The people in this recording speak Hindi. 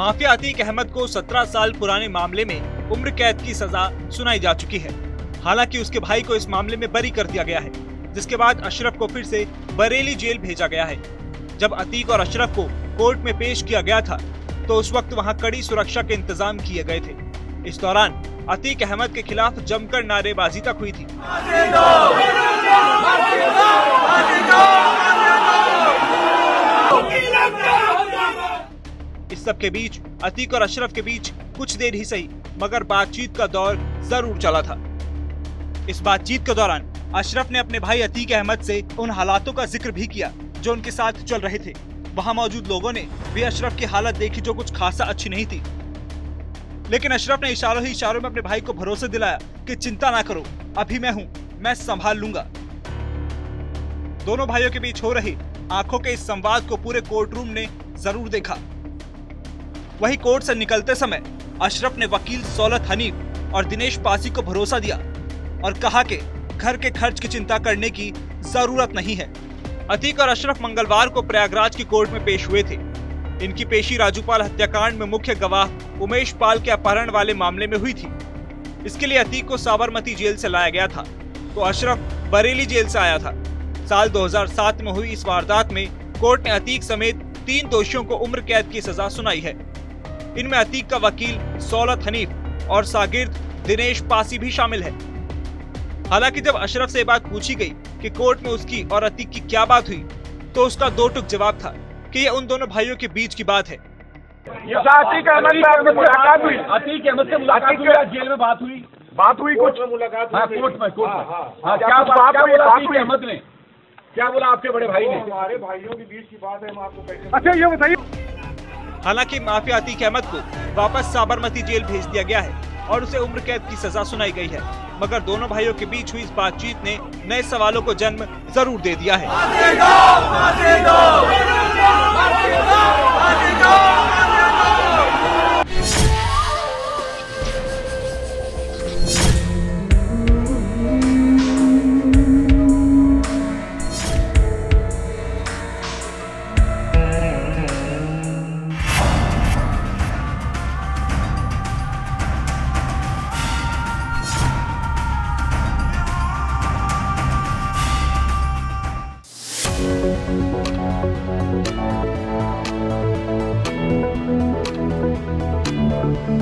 माफिया अतीक अहमद को 17 साल पुराने मामले में उम्र कैद की सजा सुनाई जा चुकी है। हालांकि उसके भाई को इस मामले में बरी कर दिया गया है, जिसके बाद अशरफ को फिर से बरेली जेल भेजा गया है। जब अतीक और अशरफ को कोर्ट में पेश किया गया था तो उस वक्त वहां कड़ी सुरक्षा के इंतजाम किए गए थे। इस दौरान अतीक अहमद के खिलाफ जमकर नारेबाजी तक हुई थी। इस सब के बीच अतीक और अशरफ के बीच कुछ देर ही सही मगर बातचीत का दौर जरूर चला था। इस बातचीत के दौरान अशरफ ने अपने भाई अतीक अहमद से उन हालातों का जिक्र भी किया जो उनके साथ चल रहे थे। वहां मौजूद लोगों ने भी अशरफ की हालत देखी जो कुछ खासा अच्छी नहीं थी, लेकिन अशरफ ने इशारों ही इशारों में अपने भाई को भरोसा दिलाया कि चिंता ना करो, अभी मैं हूं, मैं संभाल लूंगा। दोनों भाइयों के बीच हो रही आंखों के इस संवाद को पूरे कोर्ट रूम ने जरूर देखा। वही कोर्ट से निकलते समय अशरफ ने वकील सौलत हनीफ और दिनेश पासी को भरोसा दिया और कहा कि घर के खर्च की चिंता करने की जरूरत नहीं है। अतीक और अशरफ मंगलवार को प्रयागराज की कोर्ट में पेश हुए थे। इनकी पेशी राजूपाल हत्याकांड में मुख्य गवाह उमेश पाल के अपहरण वाले मामले में हुई थी। इसके लिए अतीक को साबरमती जेल से लाया गया था तो अशरफ बरेली जेल से आया था। साल 2007 में हुई इस वारदात में कोर्ट ने अतीक समेत 3 दोषियों को उम्र कैद की सजा सुनाई है। इनमें अतीक का वकील सौलत हनीफ और सागिर दिनेश पासी भी शामिल है। हालांकि जब अशरफ से बात पूछी गई कि कोर्ट में उसकी और अतीक की क्या बात हुई तो उसका 2 टुक जवाब था कि ये उन दोनों भाइयों के बीच की बात है। अतीक अहमद मुलाकात हुई, अतीक अहमद से मुलाकात जेल में बात हुई कुछ मुलाकात कोर्ट में क्या बोला आपके बड़े भाई ने? हमारे भाइयों के बीच की बात है, हम आपको अच्छा ये बताइए। हालांकि माफिया अतीक अहमद को वापस साबरमती जेल भेज दिया गया है और उसे उम्र कैद की सजा सुनाई गई है, मगर दोनों भाइयों के बीच हुई इस बातचीत ने नए सवालों को जन्म जरूर दे दिया है।